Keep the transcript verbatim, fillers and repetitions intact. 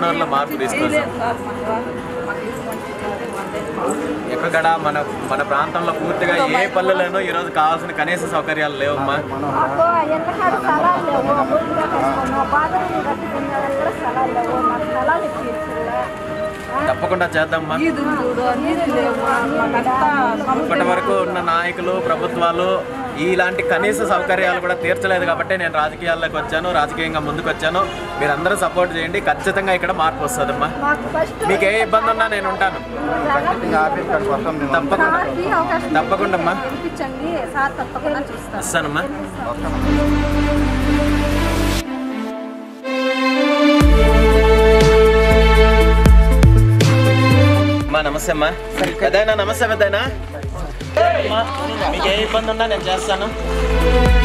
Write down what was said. One అవర్లో మార్పు తీసుకొస్తాం. ఎక్కడ మన మన ప్రాంతంలో పూర్తిగా ఏ పల్లెలోనూ ఈరోజు కావాల్సిన కనీస సౌకర్యాలు లేవమ్మా. తప్పకుండా చేద్దామా. ఇప్పటి వరకు ఉన్న నాయకులు ప్రభుత్వాలు ఇలాంటి కనీస సౌకర్యాలు కూడా తీర్చలేదు కాబట్టి నేను రాజకీయాల్లోకి వచ్చాను, రాజకీయంగా ముందుకు వచ్చాను. మీరందరూ సపోర్ట్ చేయండి, ఖచ్చితంగా ఇక్కడ మార్పు వస్తుందమ్మా. మీకు ఏ ఇబ్బంది ఉన్నా నేను ఉంటాను తప్పకుండా. తప్పకుండా అమ్మా, వస్తానమ్మా. అమ్మా నమస్తే అమ్మా. పెద్దయినా నమస్తే పెద్దయినా, మీకు ఏ ఇబ్బంది ఉన్నా నేను చేస్తాను.